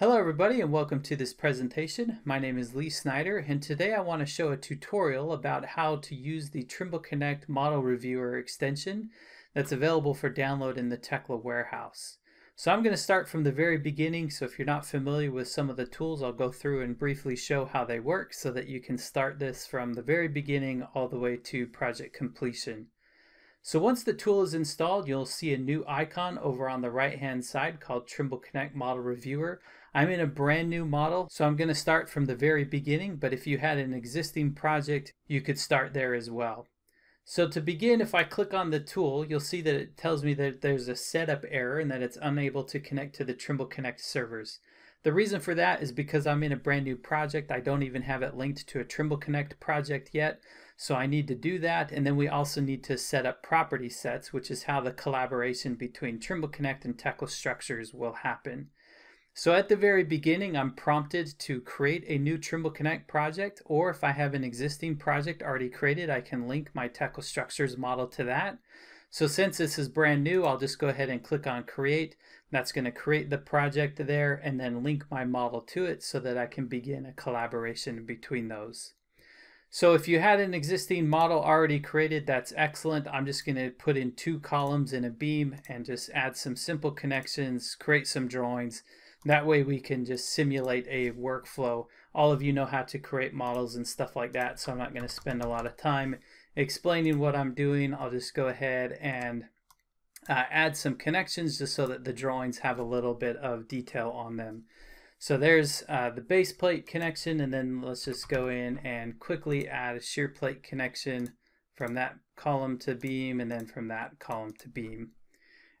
Hello everybody and welcome to this presentation. My name is Lee Snyder and today I want to show a tutorial about how to use the Trimble Connect Model Reviewer extension that's available for download in the Tekla warehouse. So I'm going to start from the very beginning, so if you're not familiar with some of the tools I'll go through and briefly show how they work so that you can start this from the very beginning all the way to project completion. So once the tool is installed, you'll see a new icon over on the right hand side called Trimble Connect Model Reviewer. I'm in a brand new model, so I'm going to start from the very beginning, but if you had an existing project, you could start there as well. So to begin, if I click on the tool, you'll see that it tells me that there's a setup error and that it's unable to connect to the Trimble Connect servers. The reason for that is because I'm in a brand new project. I don't even have it linked to a Trimble Connect project yet, so I need to do that. And then we also need to set up property sets, which is how the collaboration between Trimble Connect and Tekla Structures will happen. So at the very beginning, I'm prompted to create a new Trimble Connect project, or if I have an existing project already created, I can link my Tekla Structures model to that. So since this is brand new, I'll just go ahead and click on create. That's going to create the project there and then link my model to it so that I can begin a collaboration between those. So if you had an existing model already created, that's excellent. I'm just going to put in two columns in a beam and just add some simple connections, create some drawings. That way we can just simulate a workflow. All of you know how to create models and stuff like that, so I'm not going to spend a lot of time explaining what I'm doing. I'll just go ahead and add some connections just so that the drawings have a little bit of detail on them. So there's the base plate connection, and then let's just go in and quickly add a shear plate connection from that column to beam and then from that column to beam.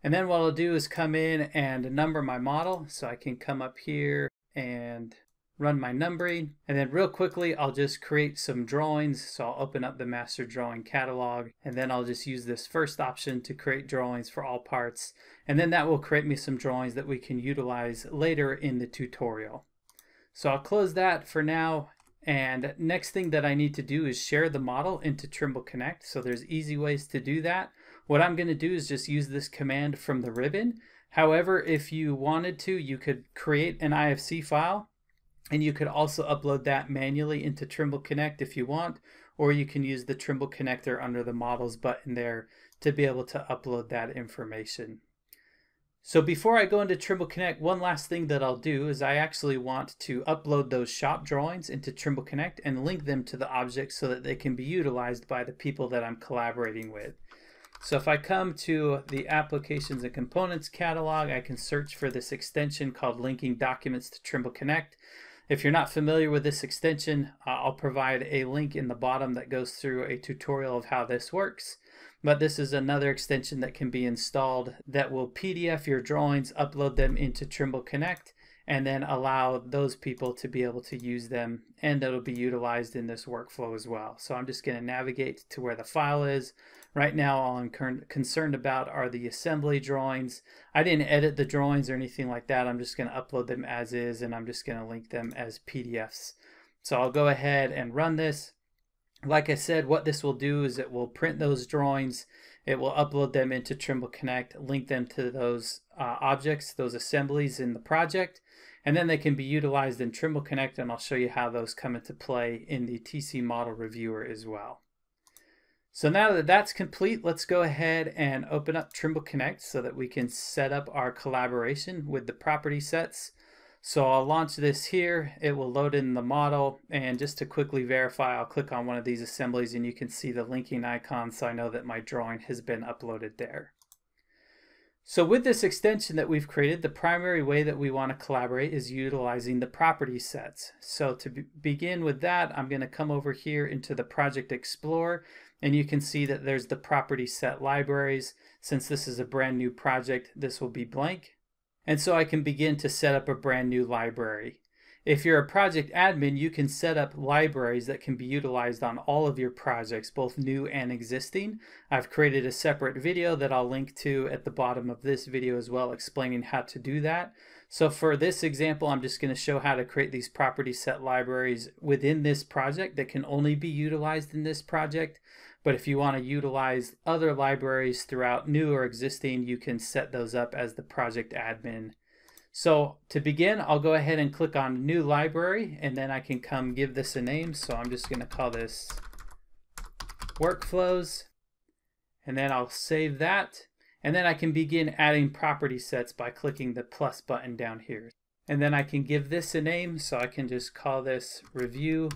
And then what I'll do is come in and number my model, so I can come up here and run my numbering, and then real quickly I'll just create some drawings. So I'll open up the master drawing catalog, and then I'll just use this first option to create drawings for all parts, and then that will create me some drawings that we can utilize later in the tutorial. So I'll close that for now, and next thing that I need to do is share the model into Trimble Connect. So there's easy ways to do that. What I'm going to do is just use this command from the ribbon. However, if you wanted to, you could create an IFC file, and you could also upload that manually into Trimble Connect if you want, or you can use the Trimble Connector under the Models button there to be able to upload that information. So before I go into Trimble Connect, one last thing that I'll do is I actually want to upload those shop drawings into Trimble Connect and link them to the objects so that they can be utilized by the people that I'm collaborating with. So if I come to the Applications and Components catalog, I can search for this extension called Linking Documents to Trimble Connect. If you're not familiar with this extension, I'll provide a link in the bottom that goes through a tutorial of how this works. But this is another extension that can be installed that will PDF your drawings, upload them into Trimble Connect, and then allow those people to be able to use them, and that'll be utilized in this workflow as well. So I'm just going to navigate to where the file is. Right now all I'm concerned about are the assembly drawings. I didn't edit the drawings or anything like that. I'm just going to upload them as is, and I'm just going to link them as PDFs. So I'll go ahead and run this. Like I said, what this will do is it will print those drawings, it will upload them into Trimble Connect, link them to those objects, those assemblies in the project, and then they can be utilized in Trimble Connect, and I'll show you how those come into play in the TC Model Reviewer as well. So now that that's complete, let's go ahead and open up Trimble Connect so that we can set up our collaboration with the property sets. So I'll launch this here, it will load in the model, and just to quickly verify, I'll click on one of these assemblies and you can see the linking icon, so I know that my drawing has been uploaded there. So with this extension that we've created, the primary way that we want to collaborate is utilizing the property sets. So to begin with that, I'm going to come over here into the Project Explorer, and you can see that there's the property set libraries. Since this is a brand new project, this will be blank. And so I can begin to set up a brand new library. If you're a project admin, you can set up libraries that can be utilized on all of your projects, both new and existing. I've created a separate video that I'll link to at the bottom of this video as well, explaining how to do that. So for this example, I'm just going to show how to create these property set libraries within this project that can only be utilized in this project. But if you want to utilize other libraries throughout, new or existing, you can set those up as the project admin. So to begin, I'll go ahead and click on New Library, and then I can come give this a name. So I'm just going to call this Workflows, and then I'll save that. And then I can begin adding property sets by clicking the plus button down here. And then I can give this a name, so I can just call this Review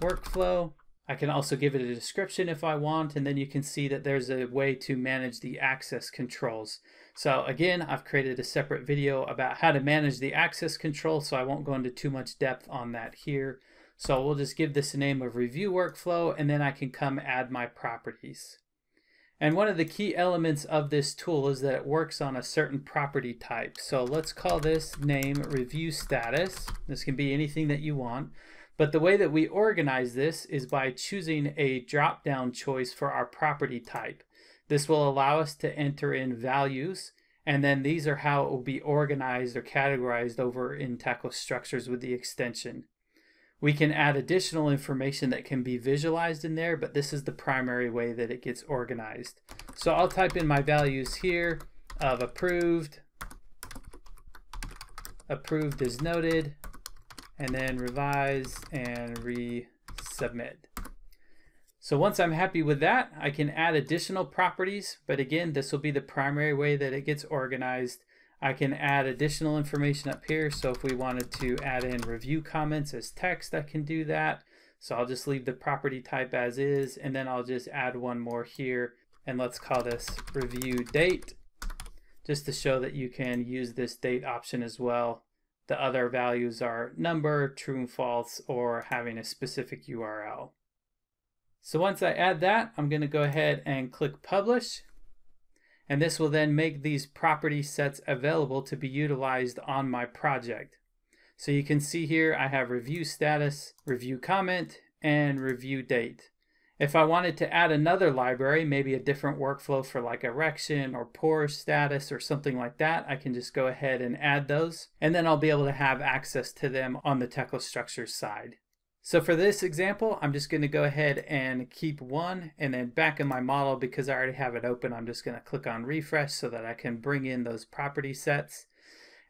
Workflow. I can also give it a description if I want, and then you can see that there's a way to manage the access controls. So again, I've created a separate video about how to manage the access control, so I won't go into too much depth on that here. So we'll just give this a name of Review Workflow, and then I can come add my properties. And one of the key elements of this tool is that it works on a certain property type. So let's call this name Review Status. This can be anything that you want. But the way that we organize this is by choosing a drop-down choice for our property type. This will allow us to enter in values, and then these are how it will be organized or categorized over in Tekla Structures with the extension. We can add additional information that can be visualized in there, but this is the primary way that it gets organized. So I'll type in my values here of approved, approved is noted, and then revise and resubmit. So once I'm happy with that, I can add additional properties, but again, this will be the primary way that it gets organized. I can add additional information up here, so if we wanted to add in review comments as text, I can do that. So I'll just leave the property type as is, and then I'll just add one more here, and let's call this review date, just to show that you can use this date option as well. The other values are number, true and false, or having a specific URL. So once I add that, I'm going to go ahead and click publish. And this will then make these property sets available to be utilized on my project. So you can see here I have review status, review comment, and review date. If I wanted to add another library, maybe a different workflow for like erection or pour status or something like that, I can just go ahead and add those, and then I'll be able to have access to them on the Tekla Structures side. So for this example, I'm just going to go ahead and keep one, and then back in my model, because I already have it open, I'm just going to click on refresh so that I can bring in those property sets.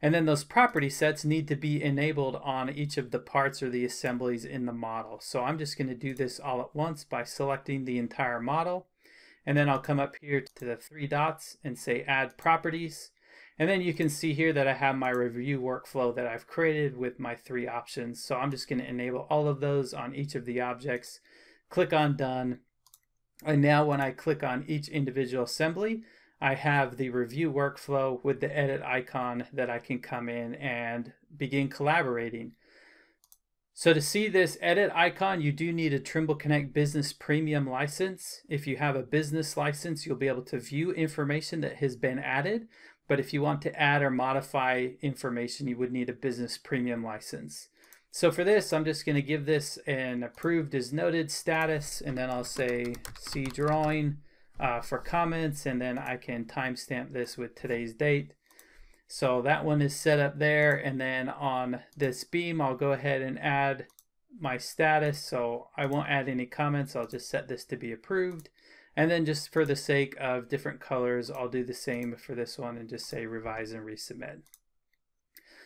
And then those property sets need to be enabled on each of the parts or the assemblies in the model. So I'm just going to do this all at once by selecting the entire model. And then I'll come up here to the three dots and say add properties. And then you can see here that I have my review workflow that I've created with my three options. So I'm just going to enable all of those on each of the objects, click on done. And now when I click on each individual assembly, I have the review workflow with the edit icon that I can come in and begin collaborating. So to see this edit icon, you do need a Trimble Connect Business Premium license. If you have a business license, you'll be able to view information that has been added. But if you want to add or modify information, you would need a business premium license. So for this, I'm just going to give this an approved as noted status, and then I'll say see drawing for comments, and then I can timestamp this with today's date. So that one is set up there, and then on this beam, I'll go ahead and add my status. So I won't add any comments, I'll just set this to be approved. And then just for the sake of different colors, I'll do the same for this one and just say revise and resubmit.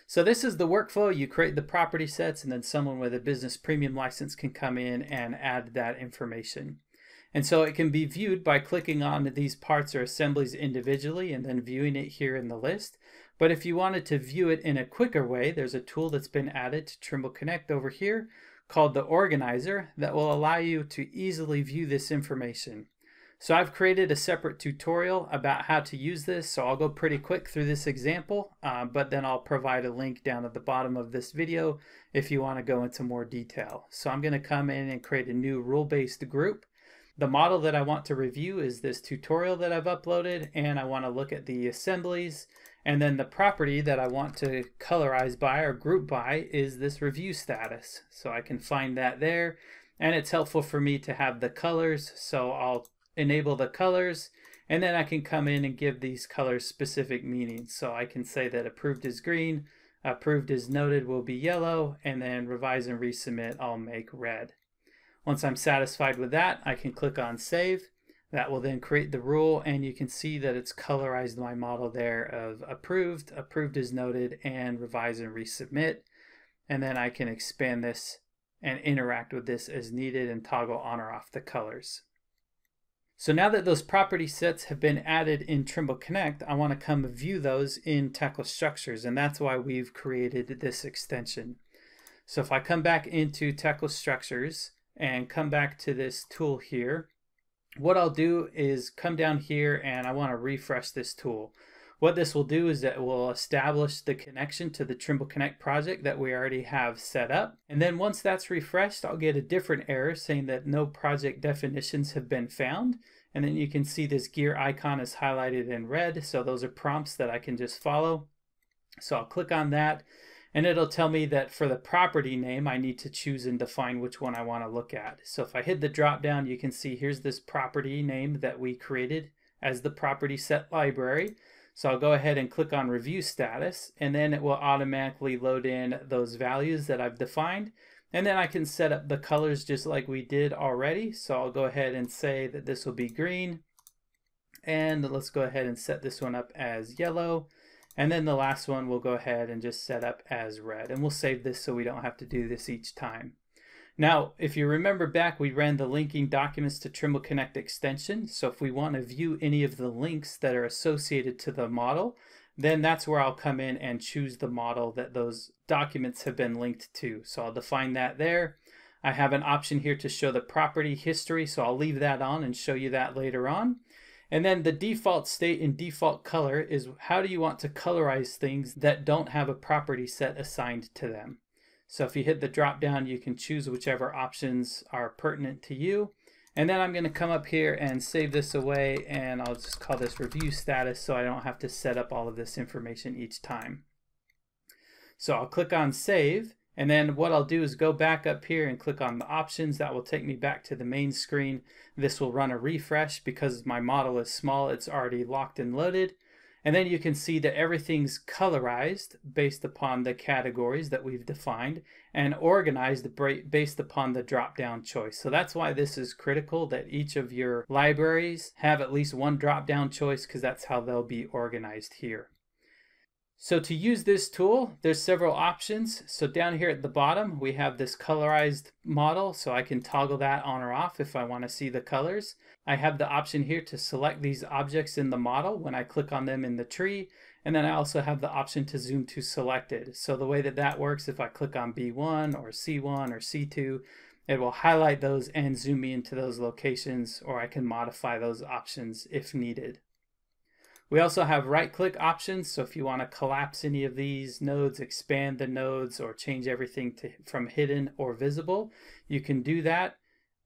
So this is the workflow. You create the property sets, and then someone with a business premium license can come in and add that information. And so it can be viewed by clicking on these parts or assemblies individually and then viewing it here in the list. But if you wanted to view it in a quicker way, there's a tool that's been added to Trimble Connect over here called the Organizer that will allow you to easily view this information. So I've created a separate tutorial about how to use this, so I'll go pretty quick through this example, but then I'll provide a link down at the bottom of this video if you want to go into more detail. So I'm going to come in and create a new rule-based group. The model that I want to review is this tutorial that I've uploaded, and I want to look at the assemblies, and then the property that I want to colorize by or group by is this review status. So I can find that there, and it's helpful for me to have the colors, so I'll enable the colors, and then I can come in and give these colors specific meanings. So I can say that approved is green, approved is noted will be yellow, and then revise and resubmit I'll make red. Once I'm satisfied with that, I can click on save. That will then create the rule, and you can see that it's colorized my model there of approved, approved is noted, and revise and resubmit. And then I can expand this and interact with this as needed and toggle on or off the colors. So now that those property sets have been added in Trimble Connect, I want to come view those in Tekla Structures, and that's why we've created this extension. So if I come back into Tekla Structures and come back to this tool here, what I'll do is come down here and I want to refresh this tool. What this will do is that it will establish the connection to the Trimble Connect project that we already have set up. And then once that's refreshed, I'll get a different error saying that no project definitions have been found. And then you can see this gear icon is highlighted in red. So those are prompts that I can just follow. So I'll click on that and it'll tell me that for the property name, I need to choose and define which one I want to look at. So if I hit the drop down, you can see here's this property name that we created as the property set library. So I'll go ahead and click on review status, and then it will automatically load in those values that I've defined. And then I can set up the colors just like we did already. So I'll go ahead and say that this will be green, and let's go ahead and set this one up as yellow. And then the last one we'll go ahead and just set up as red, and we'll save this so we don't have to do this each time. Now, if you remember back, we ran the Linking Documents to Trimble Connect extension. So if we want to view any of the links that are associated to the model, then that's where I'll come in and choose the model that those documents have been linked to. So I'll define that there. I have an option here to show the property history, so I'll leave that on and show you that later on. And then the default state and default color is how do you want to colorize things that don't have a property set assigned to them. So if you hit the drop down, you can choose whichever options are pertinent to you. And then I'm going to come up here and save this away, and I'll just call this review status so I don't have to set up all of this information each time. So I'll click on save, and then what I'll do is go back up here and click on the options. That will take me back to the main screen. This will run a refresh because my model is small, it's already locked and loaded. And then you can see that everything's colorized based upon the categories that we've defined and organized based upon the drop-down choice. So that's why this is critical, that each of your libraries have at least one drop-down choice, because that's how they'll be organized here. So to use this tool, there's several options. So down here at the bottom, we have this colorized model. So I can toggle that on or off if I want to see the colors. I have the option here to select these objects in the model when I click on them in the tree. And then I also have the option to zoom to selected. So the way that that works, if I click on B1 or C1 or C2, it will highlight those and zoom me into those locations, or I can modify those options if needed. We also have right-click options, so if you want to collapse any of these nodes, expand the nodes, or change everything from hidden or visible, you can do that.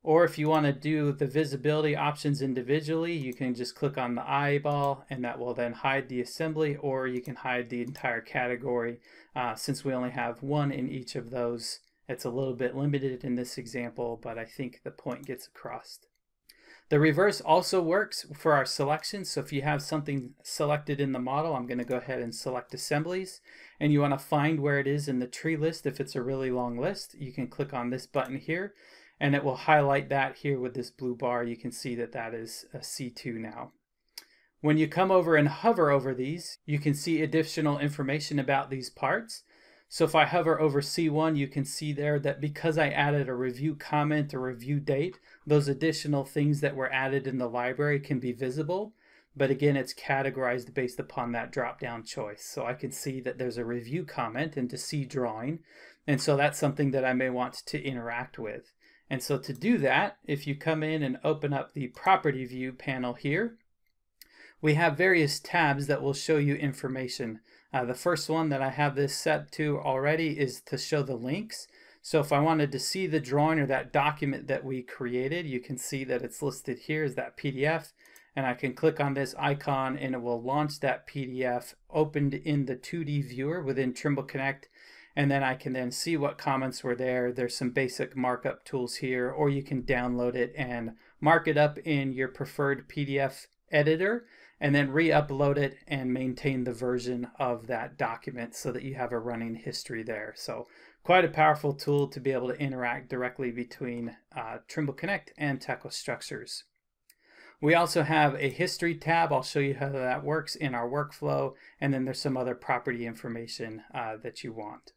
Or if you want to do the visibility options individually, you can just click on the eyeball, and that will then hide the assembly, or you can hide the entire category. Since we only have one in each of those, it's a little bit limited in this example, but I think the point gets across. The reverse also works for our selections. So if you have something selected in the model, I'm going to go ahead and select assemblies, and you want to find where it is in the tree list. If it's a really long list, you can click on this button here and it will highlight that here with this blue bar. You can see that that is a C2 now. When you come over and hover over these, you can see additional information about these parts. So if I hover over C1, you can see there that because I added a review comment or review date, those additional things that were added in the library can be visible. But again, it's categorized based upon that drop-down choice. So I can see that there's a review comment into C drawing. And so that's something that I may want to interact with. And so to do that, if you come in and open up the property view panel here, we have various tabs that will show you information. The first one that I have this set to already is to show the links. So if I wanted to see the drawing or that document that we created, you can see that it's listed here as that PDF. And I can click on this icon and it will launch that PDF opened in the 2D viewer within Trimble Connect. And then I can then see what comments were there. There's some basic markup tools here, or you can download it and mark it up in your preferred PDF editor, and then re-upload it and maintain the version of that document so that you have a running history there. So quite a powerful tool to be able to interact directly between Trimble Connect and Tekla Structures. We also have a history tab. I'll show you how that works in our workflow. And then there's some other property information that you want.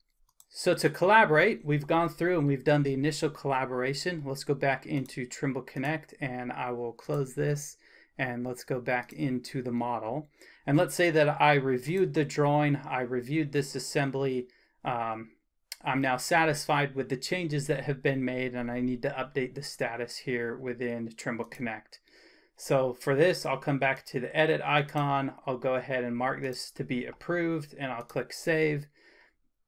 So to collaborate, we've gone through and we've done the initial collaboration. Let's go back into Trimble Connect and I will close this. And let's go back into the model. And let's say that I reviewed the drawing, I reviewed this assembly, I'm now satisfied with the changes that have been made and I need to update the status here within Trimble Connect. So for this, I'll come back to the edit icon, I'll go ahead and mark this to be approved and I'll click save.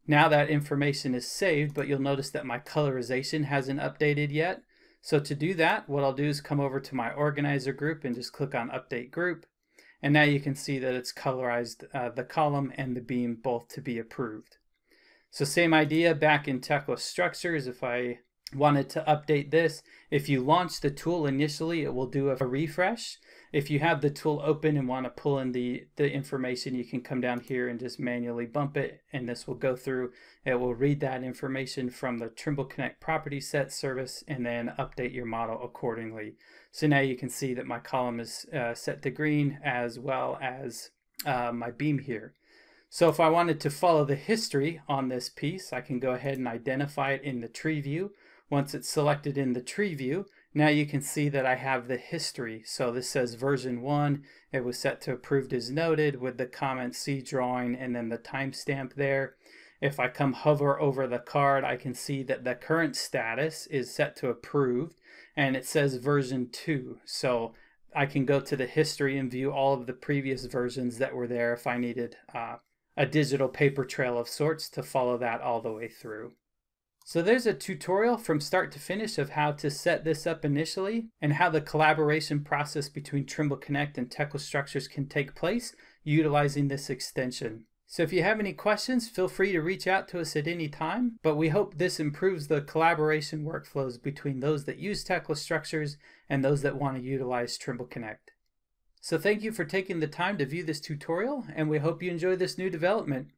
Now that information is saved, but you'll notice that my colorization hasn't updated yet. So to do that, what I'll do is come over to my organizer group and just click on update group. And now you can see that it's colorized the column and the beam both to be approved. So same idea back in Tekla Structures. If I wanted to update this, if you launch the tool initially, it will do a refresh. If you have the tool open and want to pull in the information, you can come down here and just manually bump it, and this will go through. It will read that information from the Trimble Connect Property Set service and then update your model accordingly. So now you can see that my column is set to green as well as my beam here. So if I wanted to follow the history on this piece, I can go ahead and identify it in the tree view. Once it's selected in the tree view, now you can see that I have the history. So this says version 1, it was set to approved as noted with the comment C drawing and then the timestamp there. If I come hover over the card, I can see that the current status is set to approved and it says version 2. So I can go to the history and view all of the previous versions that were there if I needed a digital paper trail of sorts to follow that all the way through. So there's a tutorial from start to finish of how to set this up initially and how the collaboration process between Trimble Connect and Tekla Structures can take place utilizing this extension. So if you have any questions, feel free to reach out to us at any time, but we hope this improves the collaboration workflows between those that use Tekla Structures and those that want to utilize Trimble Connect. So thank you for taking the time to view this tutorial, and we hope you enjoy this new development.